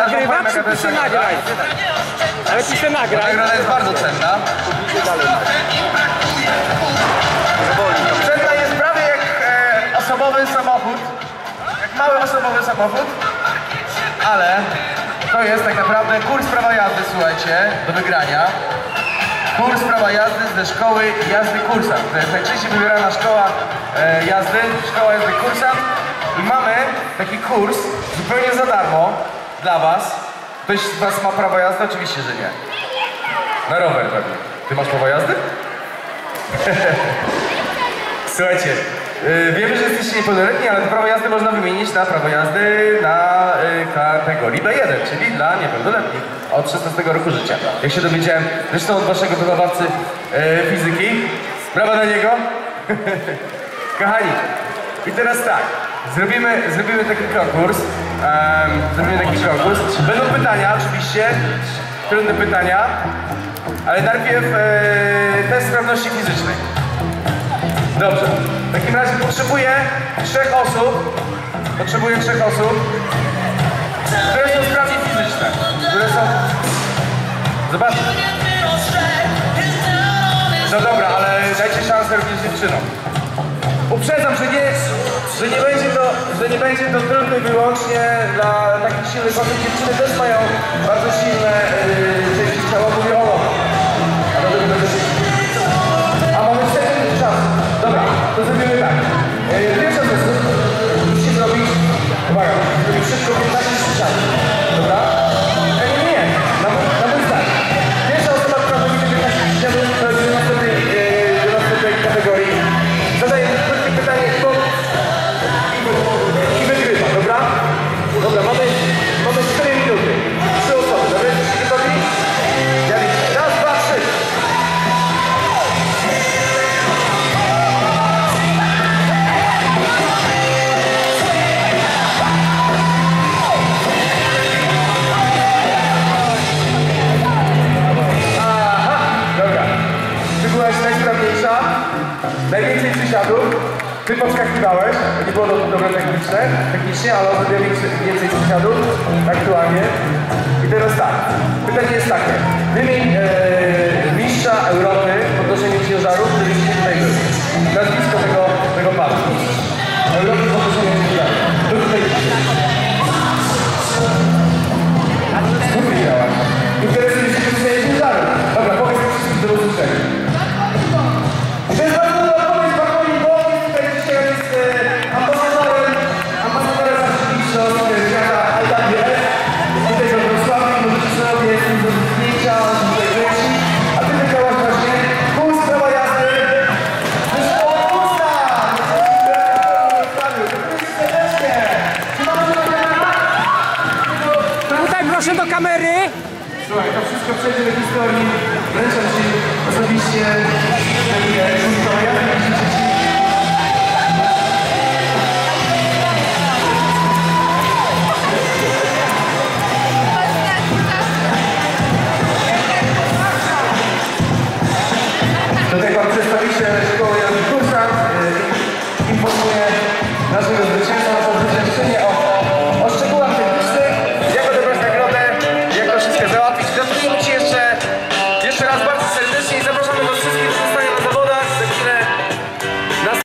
Nagrywa, czy się nagraj? Ale ty się nagraj. Nagroda jest bardzo cenna. Cenna jest prawie jak osobowy samochód. Jak mały osobowy samochód. Ale to jest tak naprawdę kurs prawa jazdy, słuchajcie, do wygrania. Kurs prawa jazdy ze szkoły Jazdy Kursant. To jest najczęściej wybierana szkoła jazdy, szkoła Jazdy Kursant. I mamy taki kurs zupełnie za darmo dla was. Ktoś z was ma prawo jazdy? Oczywiście, że nie. Na rower pewnie. Ty masz prawo jazdy? Słuchajcie, wiemy, że jesteście niepełnoletni, ale to prawo jazdy można wymienić na prawo jazdy na kategorii B1, czyli dla niepełnoletnich od 16 roku życia. Jak się dowiedziałem, zresztą od waszego wychowawcy fizyki. Brawa dla niego. Kochani, i teraz tak. Zrobimy taki konkurs. Będą pytania, oczywiście, trudne pytania, ale najpierw test sprawności fizycznej. Dobrze, w takim razie potrzebuję trzech osób, które są sprawne fizyczne, które są... Zobaczcie. No dobra, ale dajcie szansę również dziewczynom. Uprzedzam, że nie będzie to trudne wyłącznie dla takich silnych osób. Dziewczyny też mają bardzo silne części ciała, mówię o lotach. A mamy 4 czas. Dobra, to zrobimy tak. Pierwsza rzecz, musi zrobić... Uwaga, zrobić szybko 15 czas. Dobra? Nie, nawet tak. Pierwsza osoba, która będzie 15 kategorii, zadaje krótkie pytanie i wygrywa, dobra? Dobra, mamy 4 minuty. 3 osoby, dobra? Jesteście gotowi? Ja liczę. Raz, dwa, trzy. Aha, dobra. Ty byłaś najsprawniejsza, najwięcej przysiadów. Ty podskakiwałeś, nie było to dobre technicznie, ale ostatnio więcej przysiadów aktualnie. I teraz tak, pytanie jest takie. Wymień mistrza Europy w podnoszeniu ciężarów, który jest tutaj był. Nazwisko tego pana. Europy w podnoszeniu ciężarów. To tutaj widziałem. Interesuje się podnoszenie ciężarów. Dobra, powiedz mi wszystkim do usłyszenia. Słuchaj, to wszystko przejdzie do historii. Wręczam ci osobiście.